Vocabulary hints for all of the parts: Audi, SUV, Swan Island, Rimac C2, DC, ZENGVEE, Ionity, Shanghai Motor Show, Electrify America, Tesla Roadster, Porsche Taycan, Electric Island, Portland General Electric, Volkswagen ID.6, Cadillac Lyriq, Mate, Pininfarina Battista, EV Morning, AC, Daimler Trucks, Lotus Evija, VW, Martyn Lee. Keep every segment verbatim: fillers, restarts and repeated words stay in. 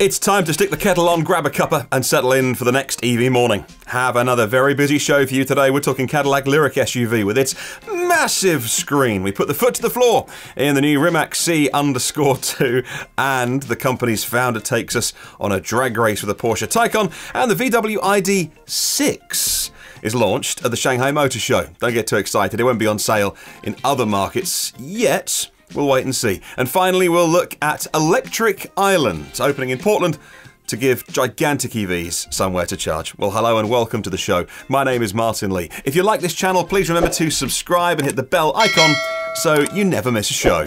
It's time to stick the kettle on, grab a cuppa, and settle in for the next E V morning. Have another very busy show for you today. We're talking Cadillac Lyriq S U V with its massive screen. We put the foot to the floor in the new Rimac C two, and the company's founder takes us on a drag race with a Porsche Taycan, and the V W I D six is launched at the Shanghai Motor Show. Don't get too excited, it won't be on sale in other markets yet. We'll wait and see. And finally, we'll look at Electric Island, opening in Portland to give gigantic E Vs somewhere to charge. Well, hello and welcome to the show. My name is Martyn Lee. If you like this channel, please remember to subscribe and hit the bell icon so you never miss a show.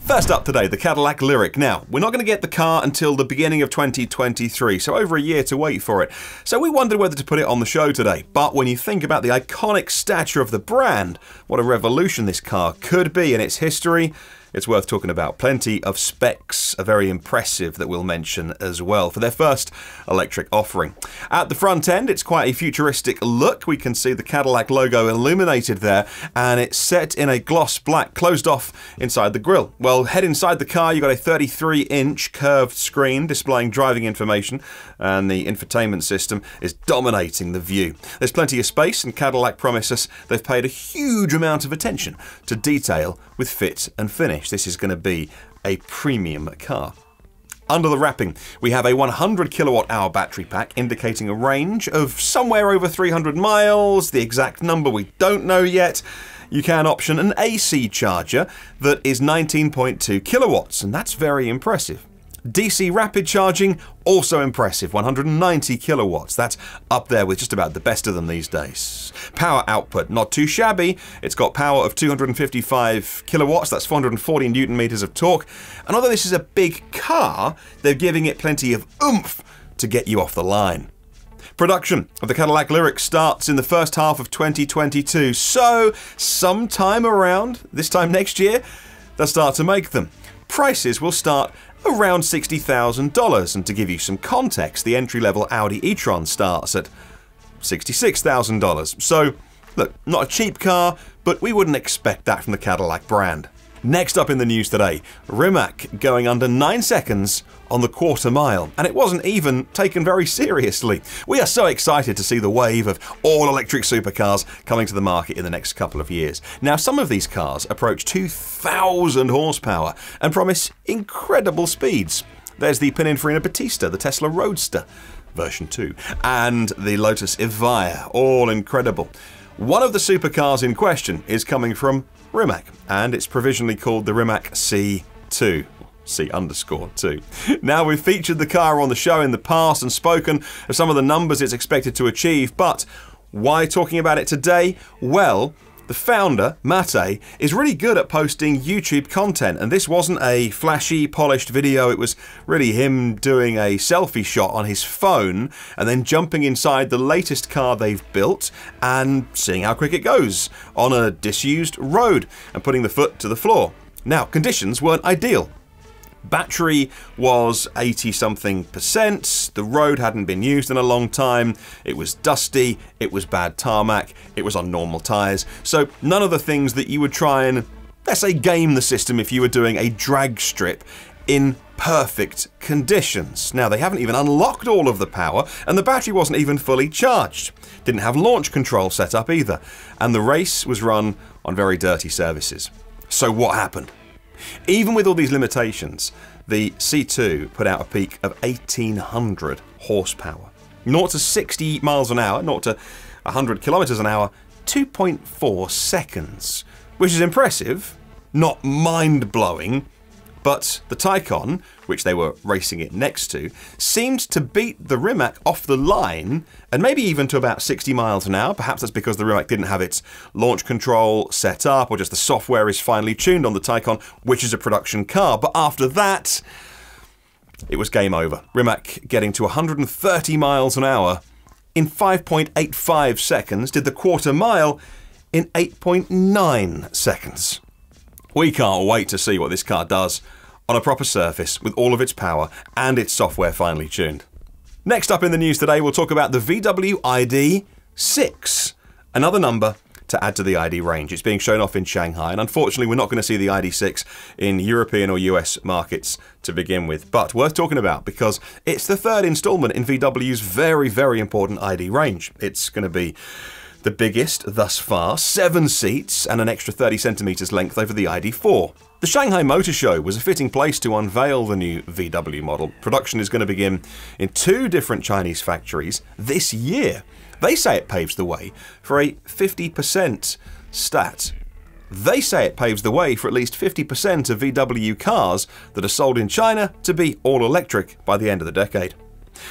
First up today, the Cadillac Lyriq. Now, we're not going to get the car until the beginning of twenty twenty-three, so over a year to wait for it. So we wondered whether to put it on the show today. But when you think about the iconic stature of the brand, what a revolution this car could be in its history. It's worth talking about. Plenty of specs are very impressive that we'll mention as well for their first electric offering. At the front end, it's quite a futuristic look. We can see the Cadillac logo illuminated there, and it's set in a gloss black, closed off inside the grille. Well, head inside the car, you've got a thirty-three inch curved screen displaying driving information, and the infotainment system is dominating the view. There's plenty of space, and Cadillac promise us they've paid a huge amount of attention to detail with fit and finish. This is going to be a premium car. Under the wrapping, we have a one hundred kilowatt hour battery pack indicating a range of somewhere over three hundred miles. The exact number we don't know yet. You can option an A C charger that is nineteen point two kilowatts, and that's very impressive. D C rapid charging, also impressive, one hundred ninety kilowatts. That's up there with just about the best of them these days. Power output, not too shabby. It's got power of two hundred fifty-five kilowatts, that's four hundred forty newton meters of torque. And although this is a big car, they're giving it plenty of oomph to get you off the line. Production of the Cadillac Lyriq starts in the first half of twenty twenty-two, so sometime around this time next year, they'll start to make them. Prices will start around sixty thousand dollars, and to give you some context, the entry-level Audi e-tron starts at sixty-six thousand dollars. So look, not a cheap car, but we wouldn't expect that from the Cadillac brand. Next up in the news today, Rimac going under nine seconds on the quarter mile, and it wasn't even taken very seriously. We are so excited to see the wave of all-electric supercars coming to the market in the next couple of years. Now, some of these cars approach two thousand horsepower and promise incredible speeds. There's the Pininfarina Battista, the Tesla Roadster, version two, and the Lotus Evija, all incredible. One of the supercars in question is coming from Rimac, and it's provisionally called the Rimac C two. C underscore two. Now, we've featured the car on the show in the past and spoken of some of the numbers it's expected to achieve, but why talking about it today? Well, the founder, Mate, is really good at posting YouTube content, and this wasn't a flashy, polished video. It was really him doing a selfie shot on his phone and then jumping inside the latest car they've built and seeing how quick it goes on a disused road and putting the foot to the floor. Now, conditions weren't ideal. Battery was eighty something percent, the road hadn't been used in a long time, it was dusty, it was bad tarmac, it was on normal tyres, so none of the things that you would try and, let's say, game the system if you were doing a drag strip in perfect conditions. Now, they haven't even unlocked all of the power, and the battery wasn't even fully charged. Didn't have launch control set up either, and the race was run on very dirty surfaces. So what happened? Even with all these limitations, the C two put out a peak of eighteen hundred horsepower. zero to sixty miles an hour, zero to one hundred kilometers an hour, two point four seconds, which is impressive, not mind-blowing, but the Taycan, which they were racing it next to, seemed to beat the Rimac off the line, and maybe even to about sixty miles an hour. Perhaps that's because the Rimac didn't have its launch control set up, or just the software is finely tuned on the Taycan, which is a production car. But after that, it was game over. Rimac getting to one hundred thirty miles an hour in five point eight five seconds, did the quarter mile in eight point nine seconds. We can't wait to see what this car does on a proper surface with all of its power and its software finely tuned. Next up in the news today, we'll talk about the V W I D six, another number to add to the I D range. It's being shown off in Shanghai, and unfortunately we're not going to see the I D six in European or U S markets to begin with, but worth talking about because it's the third installment in V W's very, very important I D range. It's going to be the biggest thus far, seven seats and an extra thirty centimeters length over the I D four. The Shanghai Motor Show was a fitting place to unveil the new V W model. Production is going to begin in two different Chinese factories this year. They say it paves the way for a fifty percent stat. They say it paves the way for at least fifty percent of V W cars that are sold in China to be all-electric by the end of the decade.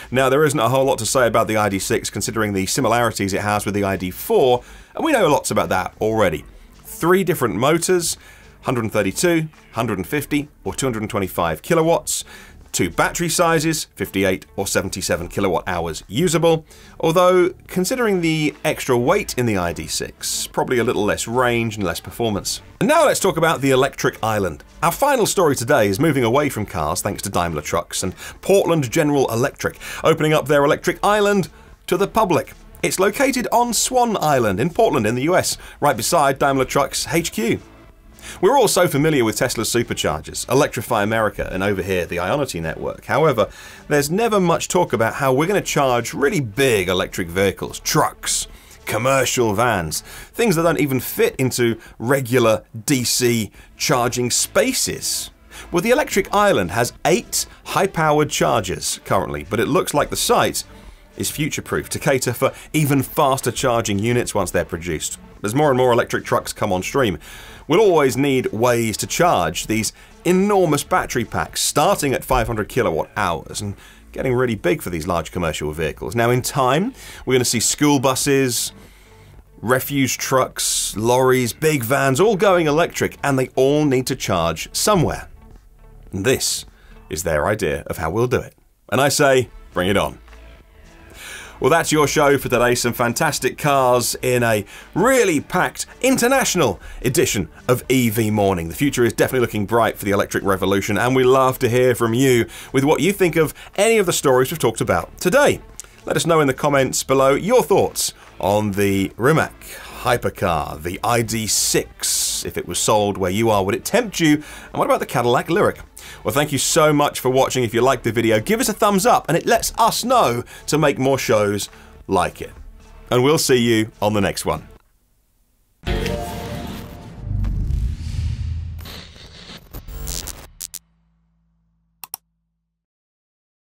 Now, there isn't a whole lot to say about the I D six considering the similarities it has with the I D four, and we know lots about that already. Three different motors, one hundred thirty-two, one hundred fifty or two hundred twenty-five kilowatts, two battery sizes, fifty-eight or seventy-seven kilowatt hours usable, although considering the extra weight in the I D six, probably a little less range and less performance. And now let's talk about the Electric Island. Our final story today is moving away from cars thanks to Daimler Trucks and Portland General Electric, opening up their Electric Island to the public. It's located on Swan Island in Portland in the U S, right beside Daimler Trucks H Q. We're all so familiar with Tesla's superchargers, Electrify America, and over here the Ionity network. However, there's never much talk about how we're going to charge really big electric vehicles, trucks, commercial vans, things that don't even fit into regular D C charging spaces. Well, the Electric Island has eight high-powered chargers currently, but it looks like the site is future-proof to cater for even faster charging units once they're produced. As more and more electric trucks come on stream, we'll always need ways to charge these enormous battery packs, starting at five hundred kilowatt hours and getting really big for these large commercial vehicles. Now, in time, we're going to see school buses, refuse trucks, lorries, big vans, all going electric, and they all need to charge somewhere. And this is their idea of how we'll do it. And I say, bring it on. Well, that's your show for today. Some fantastic cars in a really packed international edition of E V Morning. The future is definitely looking bright for the electric revolution, and we love to hear from you with what you think of any of the stories we've talked about today. Let us know in the comments below your thoughts on the Rimac hypercar, the I D six. If it was sold where you are, would it tempt you? And what about the Cadillac Lyriq? Well, thank you so much for watching. If you liked the video, give us a thumbs up, and it lets us know to make more shows like it. And we'll see you on the next one.